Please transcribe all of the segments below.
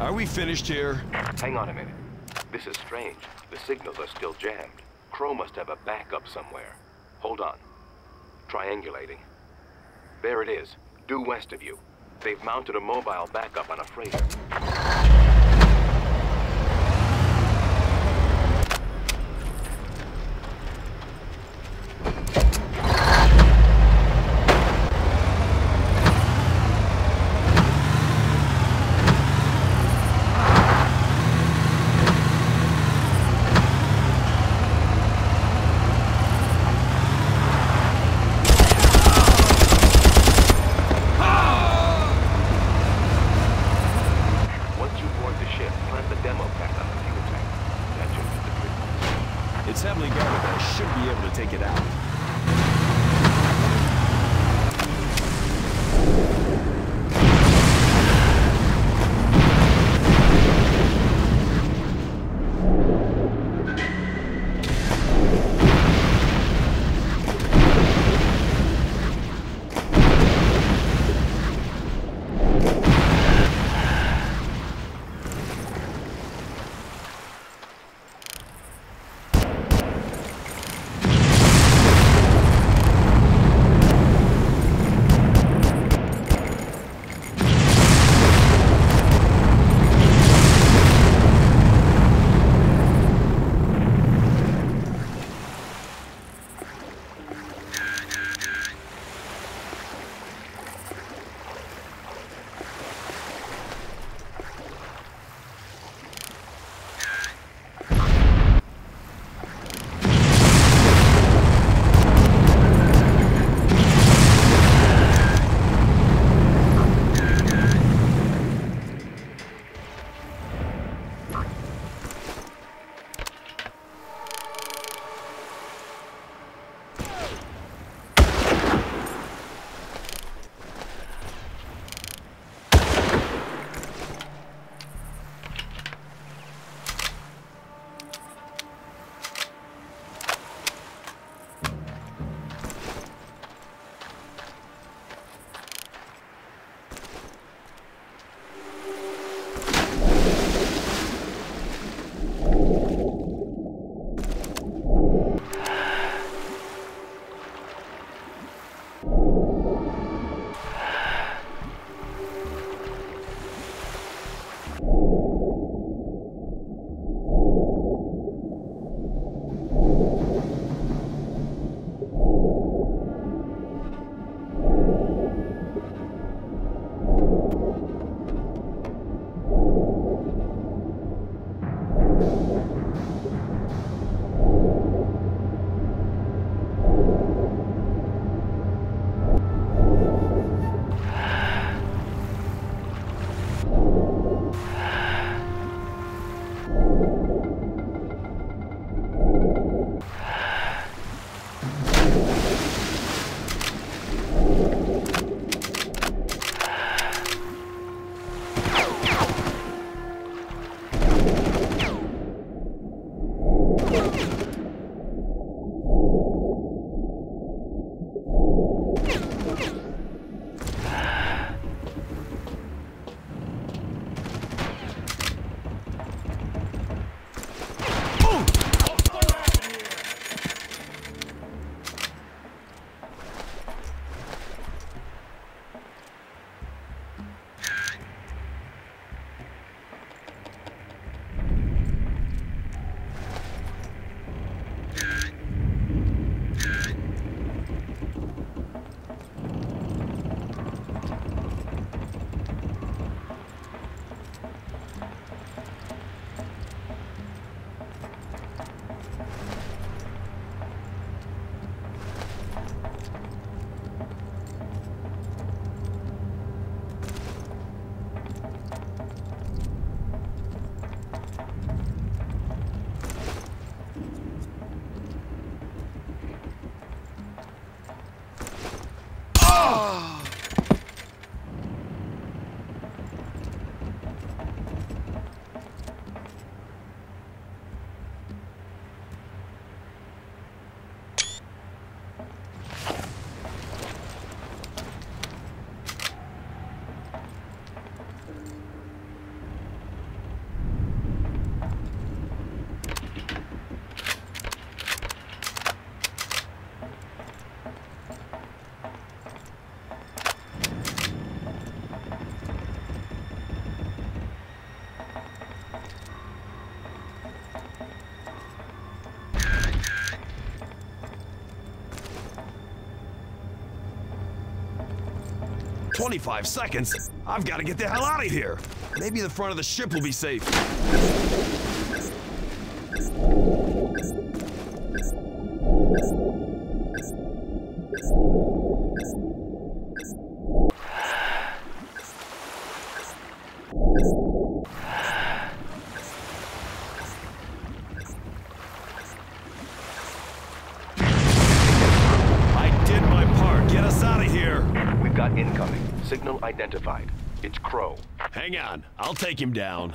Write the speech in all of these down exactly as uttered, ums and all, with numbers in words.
Are we finished here? Hang on a minute. This is strange. The signals are still jammed. Crow must have a backup somewhere. Hold on. Triangulating. There it is, due west of you. They've mounted a mobile backup on a freighter. It's heavily guarded, but I should be able to take it out. twenty-five seconds? I've got to get the hell out of here! Maybe the front of the ship will be safe. Juggernaut incoming. Signal identified. It's Crow. Hang on. I'll take him down.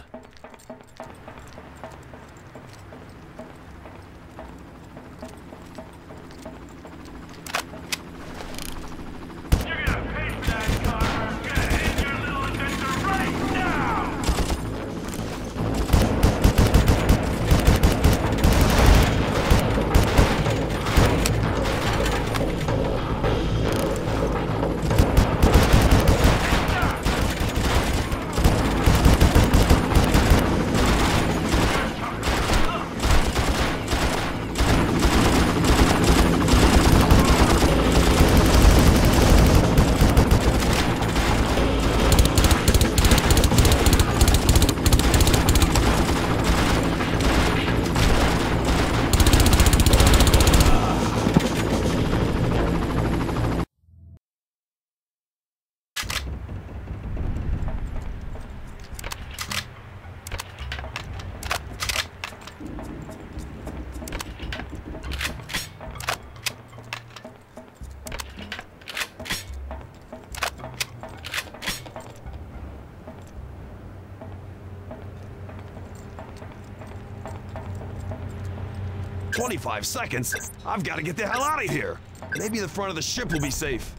twenty-five seconds? I've got to get the hell out of here. Maybe the front of the ship will be safe.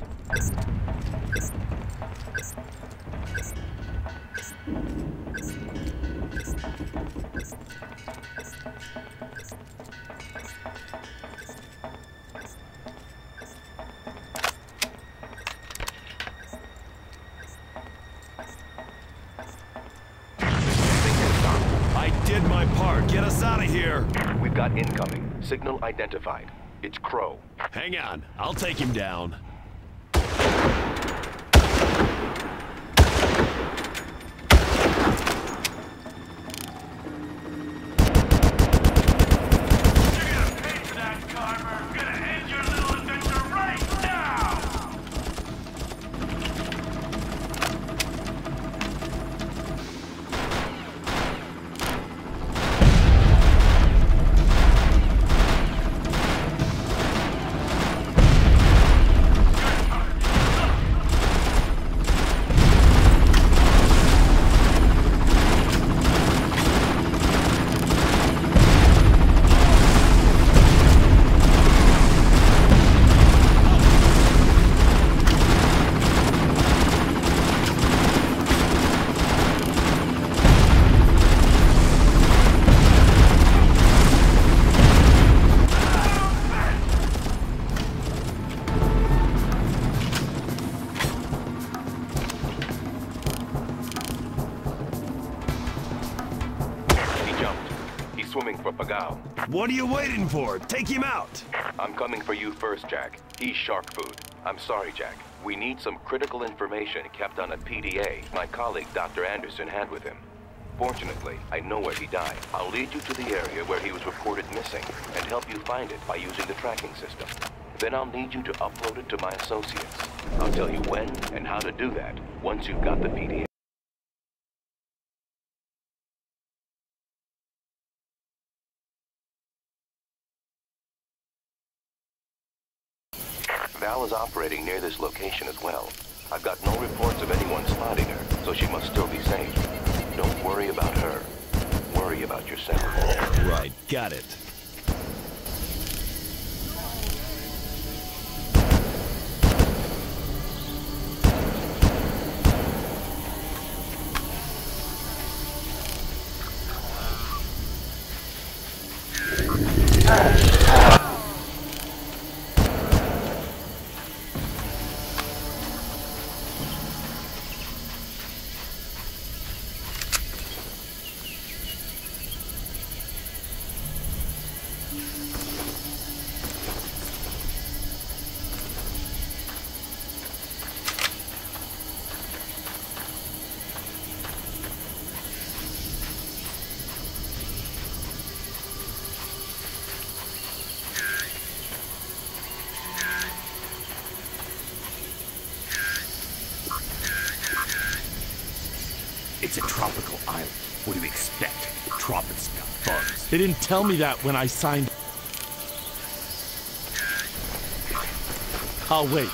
I did my part. Get us out of here. We've got incoming. Signal identified. It's Crow. Hang on. I'll take him down. What are you waiting for? Take him out! I'm coming for you first, Jack. He's shark food. I'm sorry, Jack. We need some critical information kept on a P D A my colleague Doctor Anderson had with him. Fortunately, I know where he died. I'll lead you to the area where he was reported missing and help you find it by using the tracking system. Then I'll need you to upload it to my associates. I'll tell you when and how to do that once you've got the P D A. Val is operating near this location as well. I've got no reports of anyone spotting her, so she must still be safe. Don't worry about her. Worry about yourself. Right, got it. It's a tropical island. What do you expect? The tropics got bugs. They didn't tell me that when I signed. I'll wait.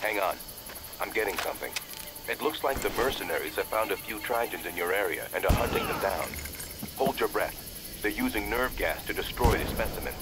Hang on. I'm getting something. It looks like the mercenaries have found a few Trojans in your area and are hunting them down. Hold your breath. They're using nerve gas to destroy the specimens.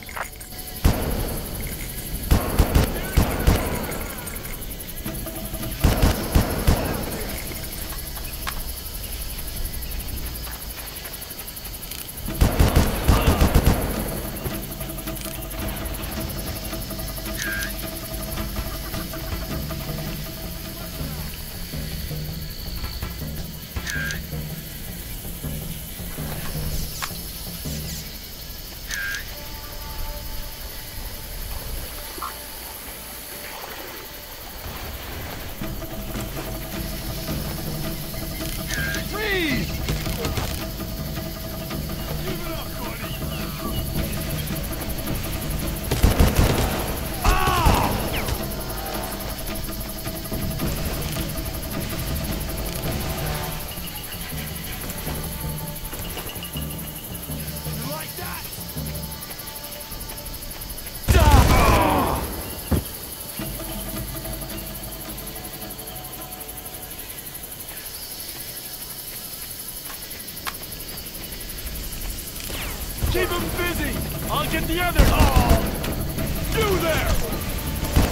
Keep him busy! I'll get the others! Oh! You there!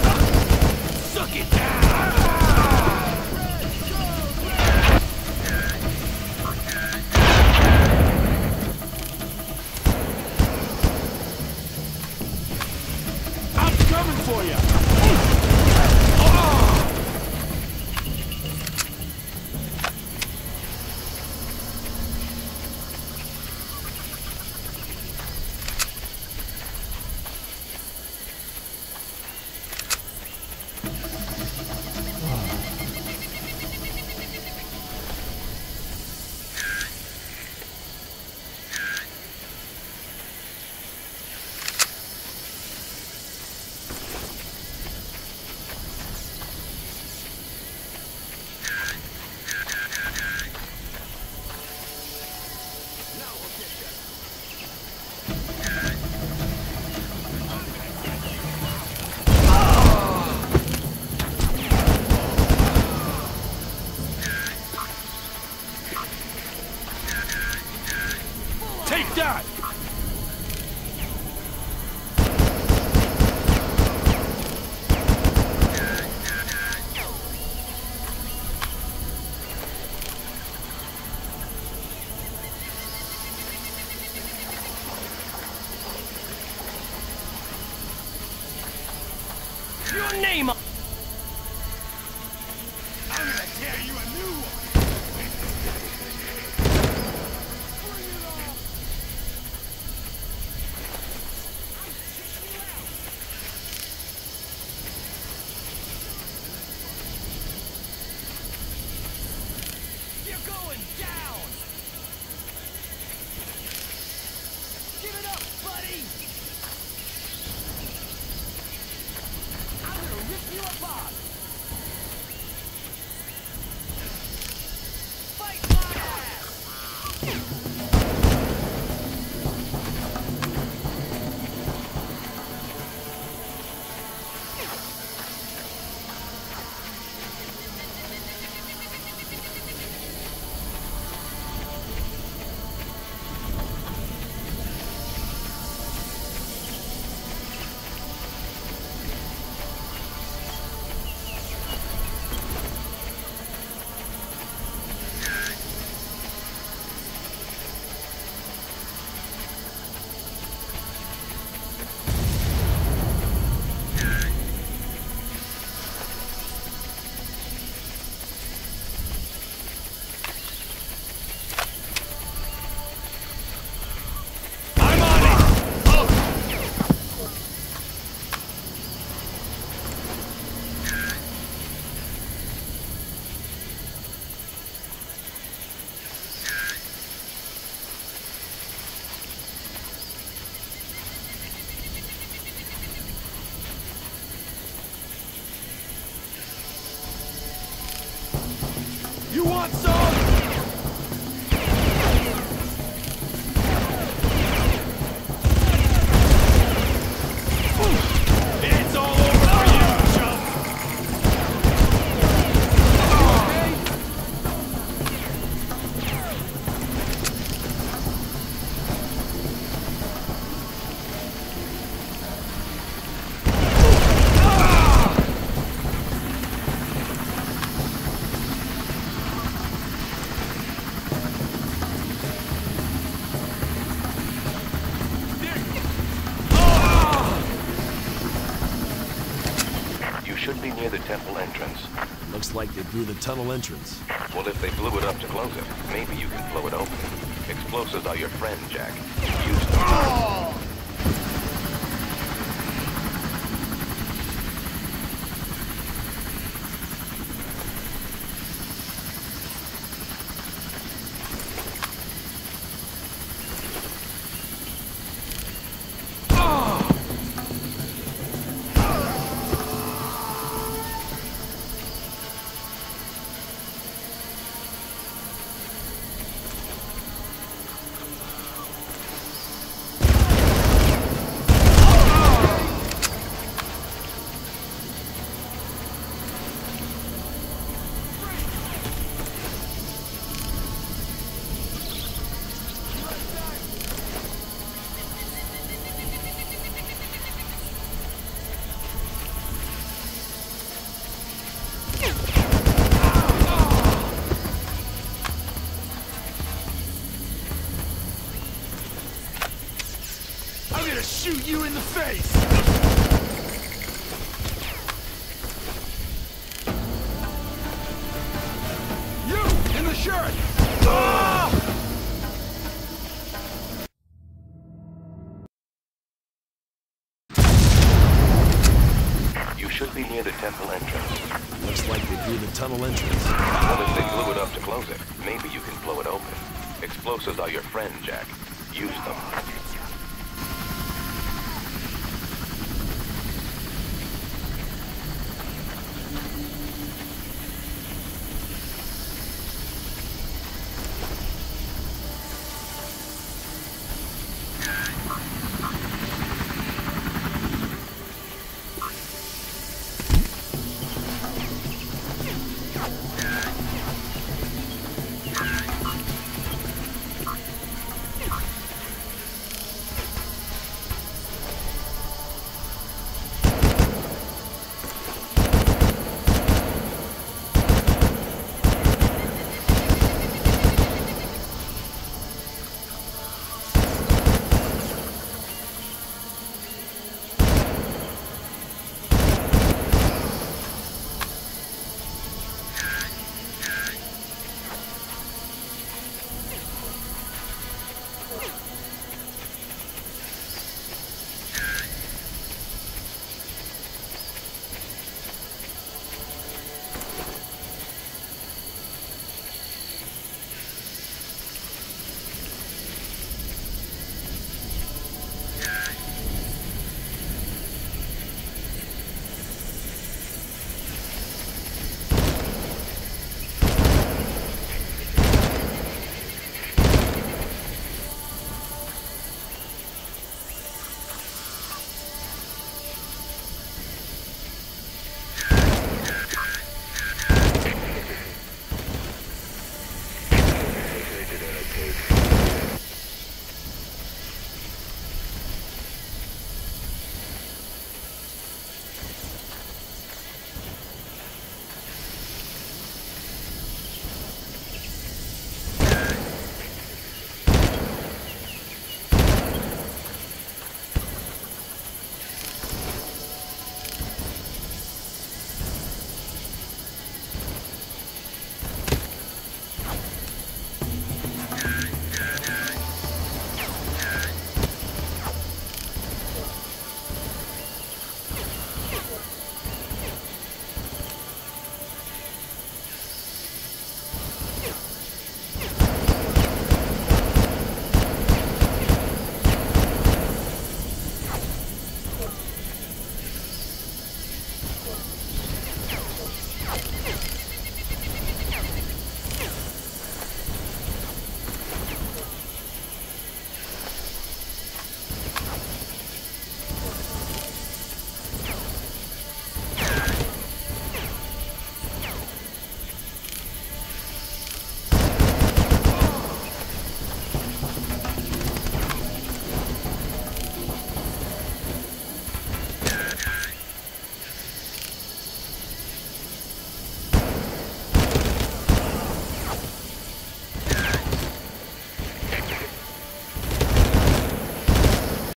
Ah. Suck it down! Ah. It's all over for you, chump! should be near the temple entrance. Looks like they blew the tunnel entrance. Well, if they blew it up to close it, maybe you can blow it open. Explosives are your friend, Jack. Use them. Oh! Shoot you in the face! You in the shirt! Ah! You should be near the temple entrance. Looks like they blew the tunnel entrance. Well, if they blew it up to close it, maybe you can blow it open. Explosives are your friend, Jack. Use them.